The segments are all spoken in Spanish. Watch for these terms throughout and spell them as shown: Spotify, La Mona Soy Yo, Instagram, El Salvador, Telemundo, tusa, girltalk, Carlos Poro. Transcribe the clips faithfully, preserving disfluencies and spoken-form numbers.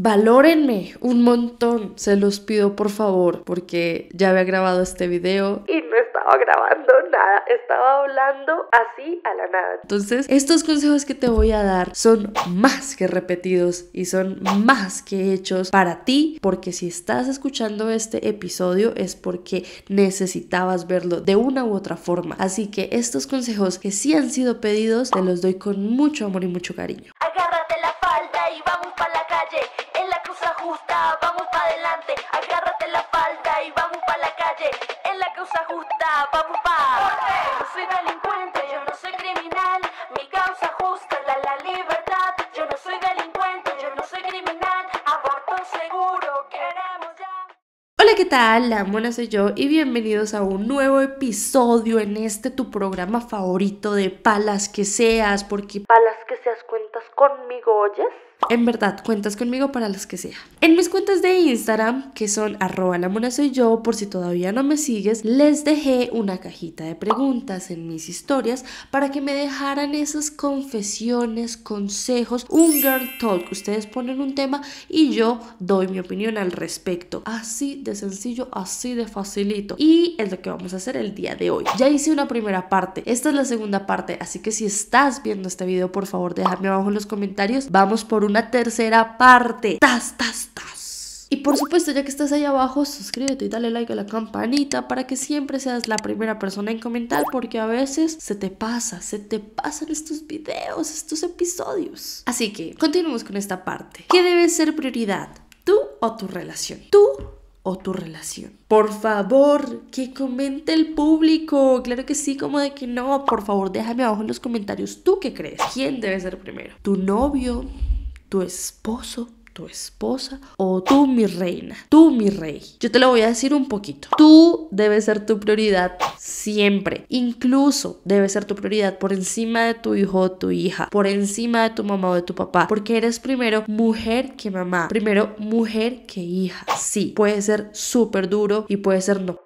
valórenme un montón, se los pido por favor, porque ya había grabado este video y no estaba grabando nada, estaba hablando así a la nada. Entonces, estos consejos que te voy a dar son más que repetidos y son más que hechos para ti, porque si estás escuchando este episodio es porque necesitabas verlo de una u otra forma. Así que estos consejos que sí han sido pedidos, te los doy con mucho amor y mucho cariño. Agárrate la falda y vamos para la calle. En la causa justa, vamos para adelante. Agárrate la falda y vamos para la calle. En la causa justa, vamos para. Yo no soy delincuente, yo no soy criminal. Mi causa justa es la, la libertad. Yo no soy delincuente, yo no soy criminal. Aborto seguro, queremos ya. Hola, ¿qué tal? La Mona soy yo y bienvenidos a un nuevo episodio en este tu programa favorito de Palas que seas, porque Palas que seas cuentas conmigo, ¿oyes? En verdad, cuentas conmigo para las que sea. En mis cuentas de Instagram, que son arroba la mona soy yo, por si todavía no me sigues, les dejé una cajita de preguntas en mis historias para que me dejaran esas confesiones, consejos, un girl talk. Ustedes ponen un tema y yo doy mi opinión al respecto. Así de sencillo, así de facilito. Y es lo que vamos a hacer el día de hoy. Ya hice una primera parte, esta es la segunda parte, así que si estás viendo este video, por favor, déjame abajo en los comentarios. Vamos por una tercera parte. ¡Tas, tas, tas! Y por supuesto, ya que estás ahí abajo, suscríbete y dale like a la campanita para que siempre seas la primera persona en comentar, porque a veces se te pasa, se te pasan estos videos, estos episodios. Así que continuemos con esta parte. ¿Qué debe ser prioridad? ¿Tú o tu relación? ¿Tú o tu relación? Por favor, que comente el público. Claro que sí, como de que no. Por favor, déjame abajo en los comentarios. ¿Tú qué crees? ¿Quién debe ser primero? ¿Tu novio? ¿Tu esposo? ¿Tu esposa? ¿O tú, mi reina? ¿Tú, mi rey? Yo te lo voy a decir un poquito. Tú debes ser tu prioridad siempre. Incluso debe ser tu prioridad por encima de tu hijo o tu hija, por encima de tu mamá o de tu papá, porque eres primero mujer que mamá, primero mujer que hija. Sí, puede ser súper duro y puede ser no.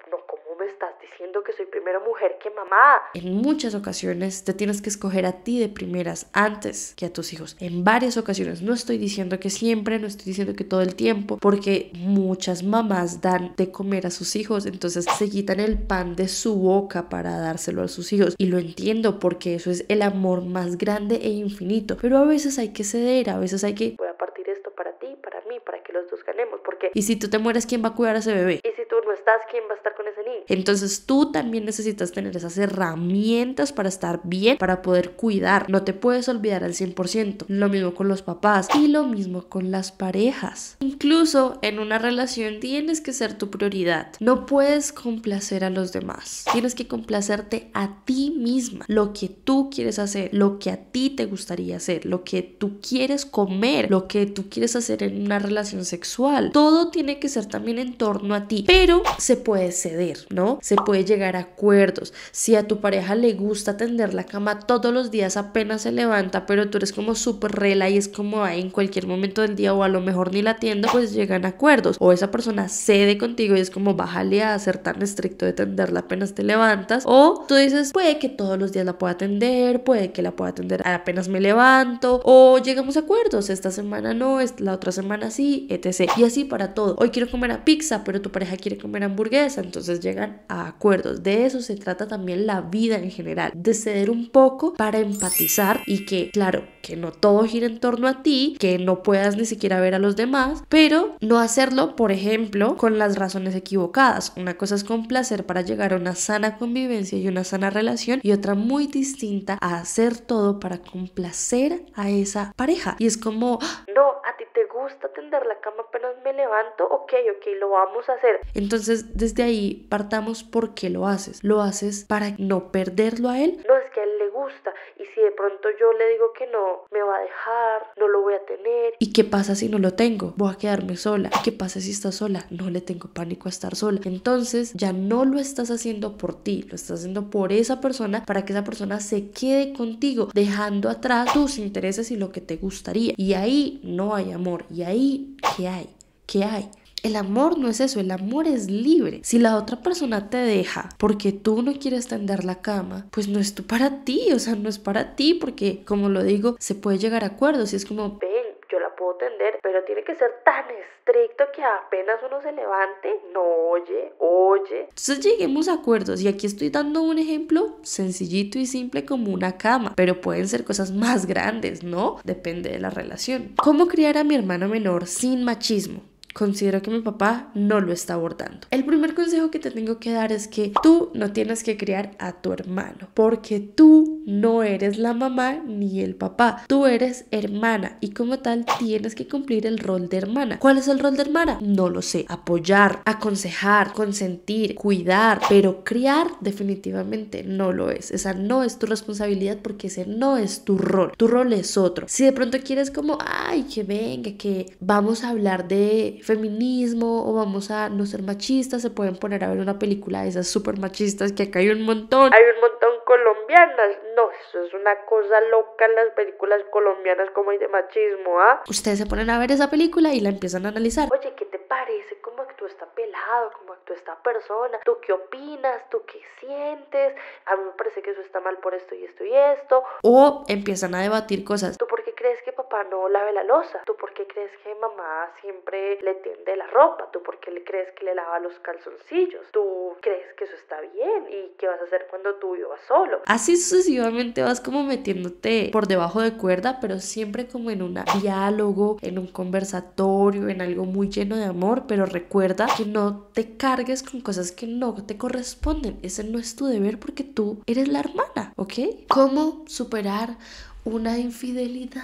Que soy primero mujer que mamá. En muchas ocasiones te tienes que escoger a ti de primeras antes que a tus hijos. En varias ocasiones, no estoy diciendo que siempre, no estoy diciendo que todo el tiempo, porque muchas mamás dan de comer a sus hijos, entonces se quitan el pan de su boca para dárselo a sus hijos. Y lo entiendo, porque eso es el amor más grande e infinito. Pero a veces hay que ceder, a veces hay que... voy a partir esto para ti, para mí, para que los dos ganemos, porque... ¿y si tú te mueres, quién va a cuidar a ese bebé? ¿Y si tú no estás, quién va a estar con ese niño? Entonces tú también necesitas tener esas herramientas para estar bien, para poder cuidar. No te puedes olvidar al cien por ciento. Lo mismo con los papás y lo mismo con las parejas. Incluso en una relación tienes que ser tu prioridad. No puedes complacer a los demás. Tienes que complacerte a ti misma. Lo que tú quieres hacer, lo que a ti te gustaría hacer, lo que tú quieres comer, lo que tú quieres hacer en una relación sexual. Todo tiene que ser también en torno a ti. Pero se puede ceder, ¿no? Se puede llegar a acuerdos. Si a tu pareja le gusta tender la cama todos los días apenas se levanta, pero tú eres como súper rela y es como ay, en cualquier momento del día, o a lo mejor ni la tienda, pues llegan a acuerdos. O esa persona cede contigo y es como bájale a ser tan estricto de tenderla apenas te levantas. O tú dices, puede que todos los días la pueda atender, puede que la pueda atender apenas me levanto, o llegamos a acuerdos, esta semana no, la otra semana sí, etcétera. Y así para todo. Hoy quiero comer a pizza, pero tu pareja quiere comer hamburguesa, entonces llegan a acuerdos. De eso se trata también la vida en general, de ceder un poco para empatizar y que, claro, que no todo gire en torno a ti, que no puedas ni siquiera ver a los demás, pero no hacerlo, por ejemplo, con las razones equivocadas. Una cosa es complacer para llegar a una sana convivencia y una sana relación, y otra muy distinta a hacer todo para complacer a esa pareja. Y es como, no, a ti te gusta tender la cama apenas me levanto, ok, ok, lo vamos a hacer. Entonces, desde ahí partamos por qué lo haces. Lo haces para no perderlo a él. No, es que a él le gusta y si de pronto yo le digo que no, me va a dejar, no lo voy a tener. ¿Y qué pasa si no lo tengo? Voy a quedarme sola. ¿Y qué pasa si estás sola? No le tengo pánico a estar sola. Entonces ya no lo estás haciendo por ti, lo estás haciendo por esa persona, para que esa persona se quede contigo, dejando atrás tus intereses y lo que te gustaría. Y ahí no hay amor. Y ahí, ¿qué hay? ¿Qué hay? El amor no es eso, el amor es libre. Si la otra persona te deja porque tú no quieres tender la cama, pues no es tú para ti, o sea, no es para ti, porque como lo digo, se puede llegar a acuerdos y es como, ven, yo la puedo tender, pero pero tiene que ser tan estricto que apenas uno se levante, no oye, oye. Entonces lleguemos a acuerdos, y aquí estoy dando un ejemplo sencillito y simple como una cama, pero pueden ser cosas más grandes, ¿no? Depende de la relación. ¿Cómo criar a mi hermano menor sin machismo? Considero que mi papá no lo está abordando. El primer consejo que te tengo que dar es que tú no tienes que criar a tu hermano, porque tú no eres la mamá ni el papá. Tú eres hermana y como tal tienes que cumplir el rol de hermana. ¿Cuál es el rol de hermana? No lo sé. Apoyar, aconsejar, consentir, cuidar, pero criar definitivamente no lo es. Esa no es tu responsabilidad porque ese no es tu rol. Tu rol es otro. Si de pronto quieres como, ay, que venga, que vamos a hablar de feminismo o vamos a no ser machistas, se pueden poner a ver una película de esas súper machistas que acá hay un montón. Hay un montón colombianas. No, eso es una cosa loca en las películas colombianas como hay de machismo, ¿ah? ¿eh? Ustedes se ponen a ver esa película y la empiezan a analizar. Oye, ¿qué te parece? ¿Cómo actúa esta pelado? ¿Cómo actúa esta persona? ¿Tú qué opinas? ¿Tú qué sientes? A mí me parece que eso está mal por esto y esto y esto. O empiezan a debatir cosas. ¿Tú por qué crees que papá no lave la losa? ¿Tú por qué crees que mamá siempre le tiende la ropa? ¿Tú por qué le crees que le lava los calzoncillos? ¿Tú crees que eso está bien? ¿Y qué vas a hacer cuando tú vivas solo? Así sucesivamente vas como metiéndote por debajo de cuerda, pero siempre como en un diálogo, en un conversatorio, en algo muy lleno de amor. Pero recuerda que no te cargues con cosas que no te corresponden. Ese no es tu deber porque tú eres la hermana, ¿ok? ¿Cómo superar una infidelidad?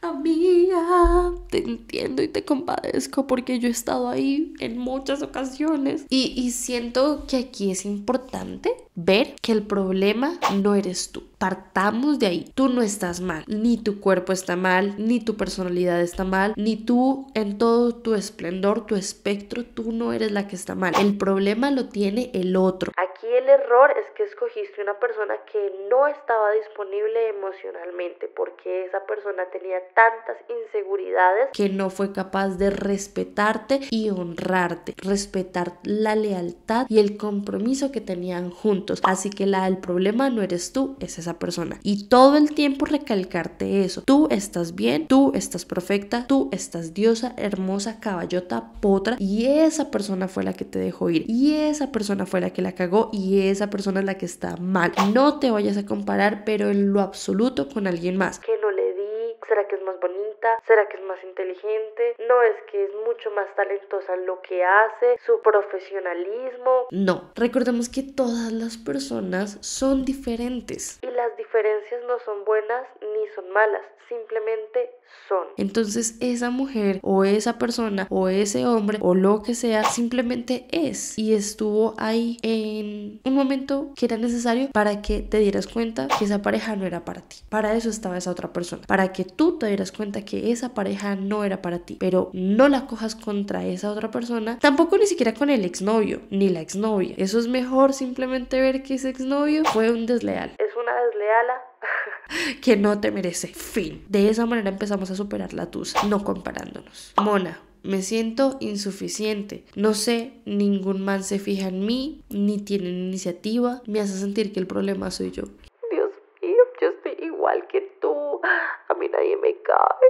Amiga, te entiendo y te compadezco porque yo he estado ahí en muchas ocasiones y, y siento que aquí es importante ver que el problema no eres tú. Partamos de ahí. Tú no estás mal, ni tu cuerpo está mal, ni tu personalidad está mal, ni tú en todo tu esplendor, tu espectro, tú no eres la que está mal. El problema lo tiene el otro. Aquí el error es que escogiste una persona que no estaba disponible emocionalmente porque esa persona tenía tantas inseguridades que no fue capaz de respetarte y honrarte, respetar la lealtad y el compromiso que tenían juntos. Así que la el problema no eres tú, es esa persona. Y todo el tiempo recalcarte eso. Tú estás bien, tú estás perfecta, tú estás diosa, hermosa, caballota, potra, y esa persona fue la que te dejó ir, y esa persona fue la que la cagó, y esa persona es la que está mal. No te vayas a comparar, pero en lo absoluto con alguien más. Que no le di. ¿Será que es más bonita? ¿Será que es más inteligente? No, es que es mucho más talentosa en lo que hace, su profesionalismo. No, recordemos que todas las personas son diferentes. Y las diferencias no son buenas ni son malas, simplemente son. Entonces esa mujer o esa persona o ese hombre o lo que sea simplemente es. Y estuvo ahí en un momento que era necesario para que te dieras cuenta que esa pareja no era para ti. Para eso estaba esa otra persona, para que tú te dieras cuenta que esa pareja no era para ti, pero no la cojas contra esa otra persona, tampoco ni siquiera con el exnovio, ni la exnovia. Eso es mejor simplemente ver que ese exnovio fue un desleal. Es una desleala que no te merece. Fin. De esa manera empezamos a superar la tusa, no comparándonos. Mona, me siento insuficiente. No sé, ningún man se fija en mí, ni tiene iniciativa, me hace sentir que el problema soy yo. Dios mío, yo estoy igual que tú. A mí nadie me cae.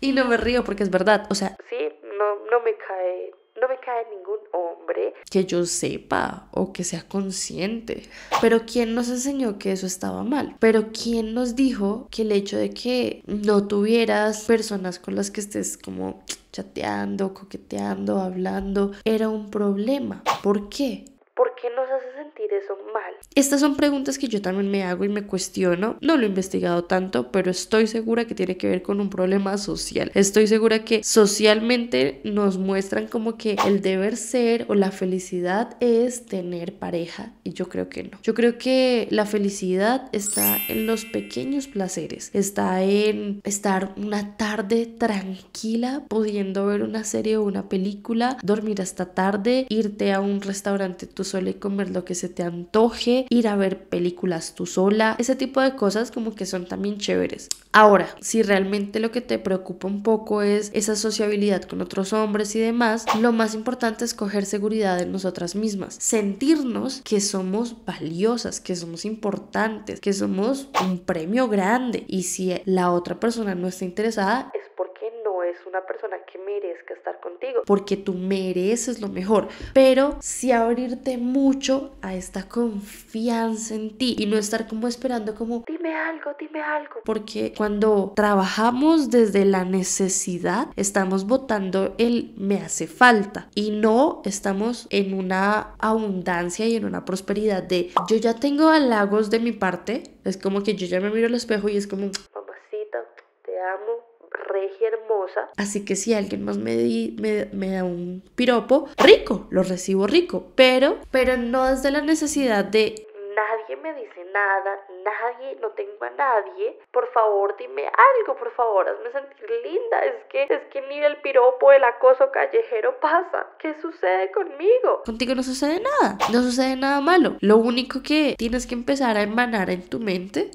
Y no me río porque es verdad, o sea, sí, no, no me cae, no me cae ningún hombre que yo sepa o que sea consciente. Pero ¿quién nos enseñó que eso estaba mal? Pero ¿quién nos dijo que el hecho de que no tuvieras personas con las que estés como chateando, coqueteando, hablando, era un problema? ¿Por qué? ¿Por qué nos hace sentir eso mal? Estas son preguntas que yo también me hago y me cuestiono. No lo he investigado tanto, pero estoy segura que tiene que ver con un problema social. Estoy segura que socialmente nos muestran como que el deber ser o la felicidad es tener pareja, y yo creo que no. Yo creo que la felicidad está en los pequeños placeres, está en estar una tarde tranquila, pudiendo ver una serie o una película, dormir hasta tarde, irte a un restaurante tú sola y comer lo que se te antoje, ir a ver películas tú sola, ese tipo de cosas como que son también chéveres. Ahora, si realmente lo que te preocupa un poco es esa sociabilidad con otros hombres y demás, lo más importante es coger seguridad en nosotras mismas, sentirnos que somos valiosas, que somos importantes, que somos un premio grande, y si la otra persona no está interesada es porque no es una persona que merezca estar contigo, porque tú mereces lo mejor. Pero sí abrirte mucho a esta confianza en ti y no estar como esperando como dime algo, dime algo, porque cuando trabajamos desde la necesidad estamos botando el me hace falta y no estamos en una abundancia y en una prosperidad de yo ya tengo halagos de mi parte. Es como que yo ya me miro al espejo y es como mamacita, te amo, regia hermosa. Así que si alguien más me, di, me, me da un piropo, rico, lo recibo rico, pero, pero no desde la necesidad de nadie me dice nada, nadie, no tengo a nadie, por favor dime algo, por favor hazme sentir linda. Es que, es que ni el piropo, el acoso callejero pasa. ¿Qué sucede conmigo? Contigo no sucede nada, no sucede nada malo. Lo único que tienes que empezar a emanar en tu mente.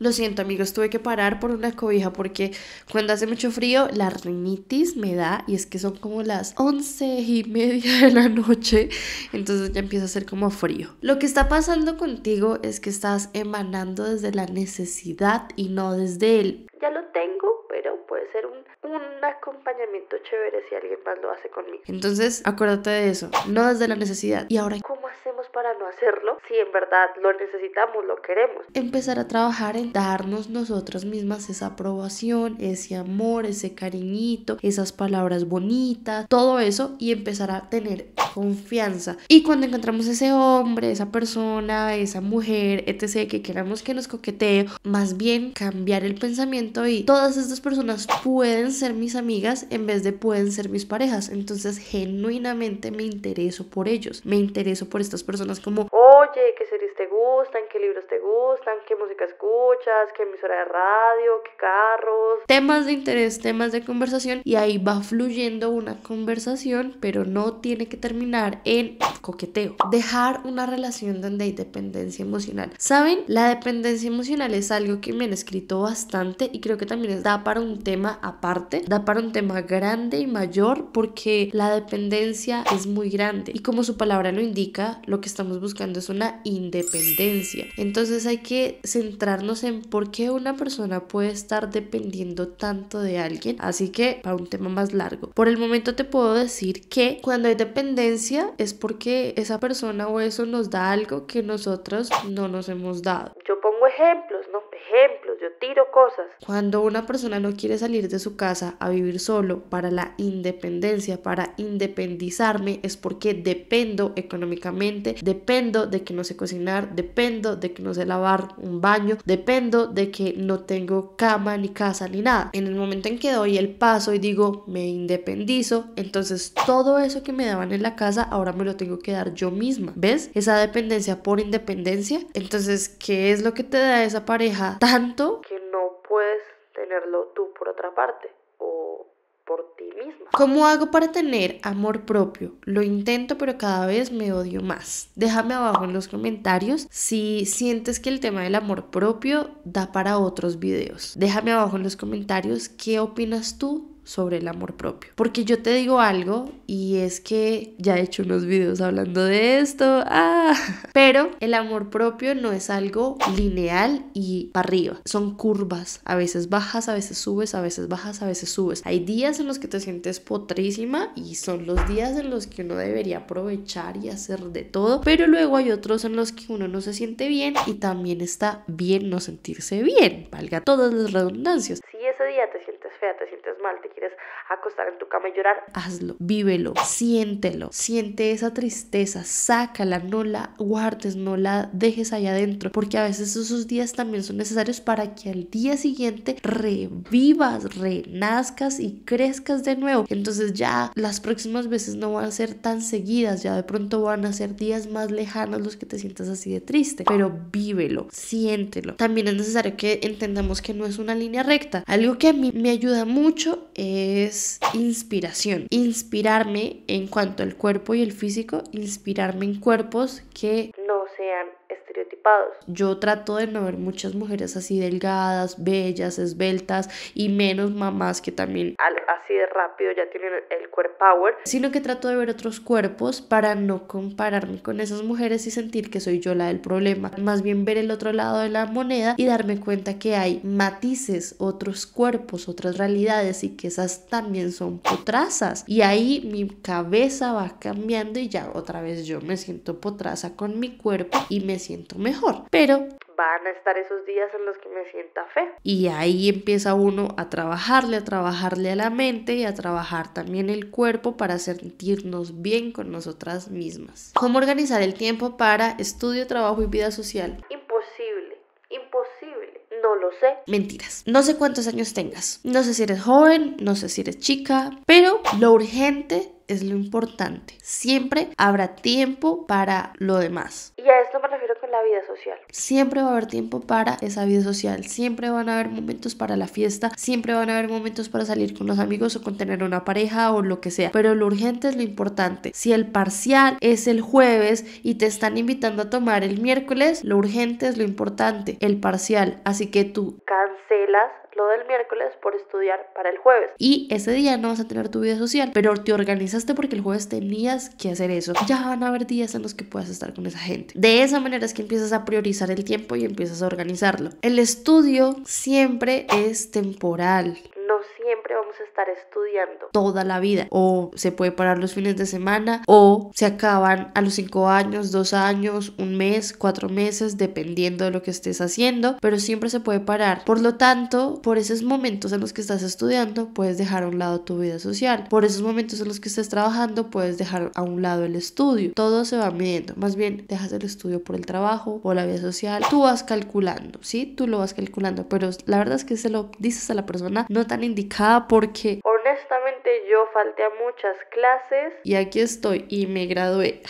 Lo siento, amigos, tuve que parar por una cobija porque cuando hace mucho frío la rinitis me da y es que son como las once y media de la noche, entonces ya empieza a hacer como frío. Lo que está pasando contigo es que estás emanando desde la necesidad y no desde el ya lo tengo, pero puede ser un, un acompañamiento chévere si alguien más lo hace conmigo. Entonces, acuérdate de eso, no desde la necesidad. Y ahora, ¿cómo hacemos para no hacerlo? Si en verdad lo necesitamos, lo queremos. Empezar a trabajar en darnos nosotras mismas esa aprobación, ese amor, ese cariñito, esas palabras bonitas, todo eso, y empezar a tener confianza. Y cuando encontramos ese hombre, esa persona, esa mujer, etcétera, que queramos que nos coquetee, más bien cambiar el pensamiento y todas estas personas pueden ser mis amigas en vez de pueden ser mis parejas. Entonces genuinamente me intereso por ellos, me intereso por estas personas como oye, qué series te gustan, qué libros te gustan, qué música escuchas, qué emisora de radio, qué carros, temas de interés, temas de conversación, y ahí va fluyendo una conversación, pero no tiene que terminar en coqueteo. Dejar una relación donde hay dependencia emocional. ¿Saben? La dependencia emocional es algo que me han escrito bastante y creo que también da para un tema aparte, da para un tema grande y mayor, porque la dependencia es muy grande y como su palabra lo indica, lo que estamos buscando es una independencia. Entonces hay que centrarnos en por qué una persona puede estar dependiendo tanto de alguien, así que para un tema más largo. Por el momento te puedo decir que cuando hay dependencia es porque esa persona o eso nos da algo que nosotros no nos hemos dado. Yo pongo ejemplos, ¿no? Ejemplos, yo tiro cosas. Cuando una persona no quiere salir de su casa a vivir solo para la independencia, para independizarme, es porque dependo económicamente, dependo de que no sé cocinar, dependo de que no sé lavar un baño, dependo de que no tengo cama, ni casa, ni nada. En el momento en que doy el paso y digo, me independizo, entonces todo eso que me daban en la casa, ahora me lo tengo que dar yo misma. ¿Ves? Esa dependencia por independencia. Entonces, ¿qué es lo que te da esa pareja tanto que no puedes tenerlo tú por otra parte o por ti misma? ¿Cómo hago para tener amor propio? Lo intento, pero cada vez me odio más. Déjame abajo en los comentarios si sientes que el tema del amor propio da para otros videos. Déjame abajo en los comentarios qué opinas tú sobre el amor propio, porque yo te digo algo y es que ya he hecho unos videos hablando de esto, ah. pero el amor propio no es algo lineal y para arriba, son curvas, a veces bajas, a veces subes, a veces bajas, a veces subes. Hay días en los que te sientes potrísima y son los días en los que uno debería aprovechar y hacer de todo, pero luego hay otros en los que uno no se siente bien y también está bien no sentirse bien, valga todas las redundancias. Si ese día te sientes fea, te sientes mal, te quieres acostar en tu cama y llorar, hazlo, vívelo, siéntelo, siente esa tristeza, sácala, no la guardes, no la dejes ahí adentro, porque a veces esos días también son necesarios para que al día siguiente revivas, renazcas y crezcas de nuevo. Entonces ya las próximas veces no van a ser tan seguidas, ya de pronto van a ser días más lejanos los que te sientas así de triste, pero vívelo, siéntelo. También es necesario que entendamos que no es una línea recta. Algo que a mí me ayuda mucho es es inspiración. Inspirarme en cuanto al cuerpo y el físico, inspirarme en cuerpos que no sean estereotipados. Yo trato de no ver muchas mujeres así delgadas, bellas, esbeltas, y menos mamás que también al, así de rápido ya tienen el cuerpo power, sino que trato de ver otros cuerpos para no compararme con esas mujeres y sentir que soy yo la del problema. Más bien ver el otro lado de la moneda y darme cuenta que hay matices, otros cuerpos, otras realidades, y que esas también son potrazas. Y ahí mi cabeza va cambiando y ya otra vez yo me siento potraza con mi cuerpo y me siento mejor, pero van a estar esos días en los que me sienta fea. Y ahí empieza uno a trabajarle, a trabajarle a la mente y a trabajar también el cuerpo para sentirnos bien con nosotras mismas. ¿Cómo organizar el tiempo para estudio, trabajo y vida social? Imposible, imposible. No lo sé. Mentiras. No sé cuántos años tengas. No sé si eres joven, no sé si eres chica, pero lo urgente es lo importante. Siempre habrá tiempo para lo demás. Y a esto me refiero con la vida social. Siempre va a haber tiempo para esa vida social. Siempre van a haber momentos para la fiesta. Siempre van a haber momentos para salir con los amigos o con tener una pareja o lo que sea. Pero lo urgente es lo importante. Si el parcial es el jueves y te están invitando a tomar el miércoles, lo urgente es lo importante, el parcial. Así que tú cancelas lo del miércoles por estudiar para el jueves, y ese día no vas a tener tu vida social, pero te organizaste porque el jueves tenías que hacer eso. Ya van a haber días en los que puedas estar con esa gente. De esa manera es que empiezas a priorizar el tiempo y empiezas a organizarlo. El estudio siempre es temporal. No siempre vamos a estar estudiando toda la vida, o se puede parar los fines de semana, o se acaban a los cinco años, dos años, un mes, cuatro meses, dependiendo de lo que estés haciendo, pero siempre se puede parar. Por lo tanto, por esos momentos en los que estás estudiando puedes dejar a un lado tu vida social, por esos momentos en los que estés trabajando puedes dejar a un lado el estudio. Todo se va midiendo. Más bien dejas el estudio por el trabajo o la vida social. Tú vas calculando, ¿sí? Tú lo vas calculando, pero la verdad es que se lo dices a la persona no tan indicada, porque honestamente yo falté a muchas clases y aquí estoy y me gradué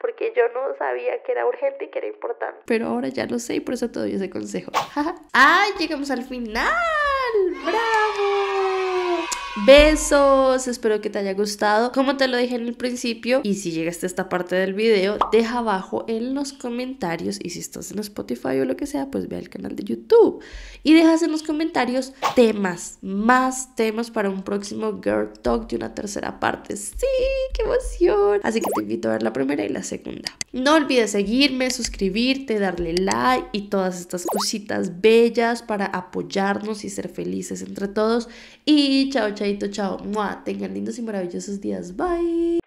porque yo no sabía que era urgente y que era importante, pero ahora ya lo sé y por eso te doy ese consejo. ¡Ay! Llegamos al final. ¡Bravo! Besos, espero que te haya gustado. Como te lo dije en el principio, y si llegaste a esta parte del video, deja abajo en los comentarios, y si estás en Spotify o lo que sea, pues ve al canal de YouTube y dejas en los comentarios temas, más temas para un próximo Girl Talk de una tercera parte. ¡Sí! ¡Qué emoción! Así que te invito a ver la primera y la segunda. No olvides seguirme, suscribirte, darle like y todas estas cositas bellas para apoyarnos y ser felices entre todos. Y chao, chao. Chaito, chao, mua, tengan lindos y maravillosos días, bye.